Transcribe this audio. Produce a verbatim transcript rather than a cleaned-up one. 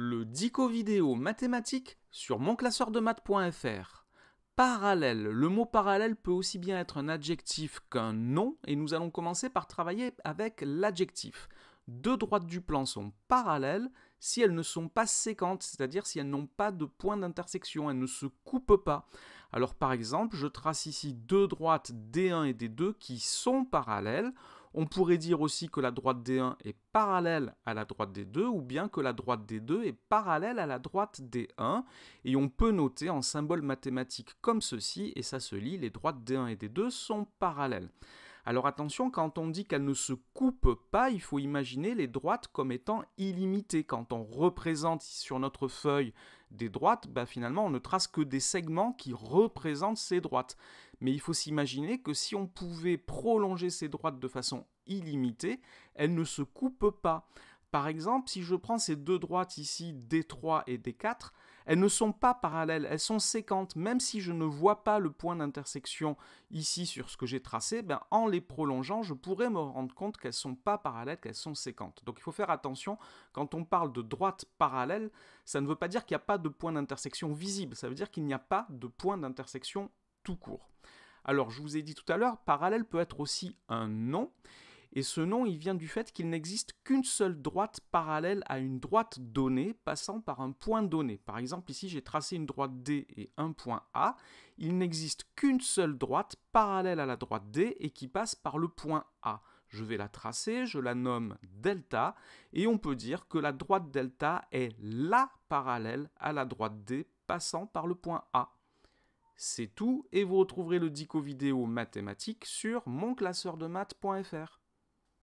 le dico vidéo mathématique sur mon classeur de maths point F R. Parallèle. Le mot parallèle peut aussi bien être un adjectif qu'un nom et nous allons commencer par travailler avec l'adjectif. Deux droites du plan sont parallèles si elles ne sont pas séquentes, c'est-à-dire si elles n'ont pas de point d'intersection, elles ne se coupent pas. Alors par exemple, je trace ici deux droites D un et D deux qui sont parallèles. On pourrait dire aussi que la droite D un est parallèle à la droite D deux ou bien que la droite D deux est parallèle à la droite D un. Et on peut noter en symbole mathématique comme ceci, et ça se lit, les droites D un et D deux sont parallèles. Alors attention, quand on dit qu'elles ne se coupent pas, il faut imaginer les droites comme étant illimitées. Quand on représente sur notre feuille des droites, bah finalement on ne trace que des segments qui représentent ces droites. Mais il faut s'imaginer que si on pouvait prolonger ces droites de façon illimitée, elles ne se coupent pas. Par exemple, si je prends ces deux droites ici, D trois et D quatre, elles ne sont pas parallèles, elles sont séquentes. Même si je ne vois pas le point d'intersection ici sur ce que j'ai tracé, ben en les prolongeant, je pourrais me rendre compte qu'elles ne sont pas parallèles, qu'elles sont séquentes. Donc il faut faire attention, quand on parle de droite parallèle, ça ne veut pas dire qu'il n'y a pas de point d'intersection visible, ça veut dire qu'il n'y a pas de point d'intersection tout court. Alors je vous ai dit tout à l'heure, parallèle peut être aussi un nom. Et ce nom, il vient du fait qu'il n'existe qu'une seule droite parallèle à une droite donnée, passant par un point donné. Par exemple, ici, j'ai tracé une droite D et un point A. Il n'existe qu'une seule droite parallèle à la droite D et qui passe par le point A. Je vais la tracer, je la nomme delta, et on peut dire que la droite delta est la parallèle à la droite D, passant par le point A. C'est tout, et vous retrouverez le dico vidéo mathématique sur mon classeur de maths point F R.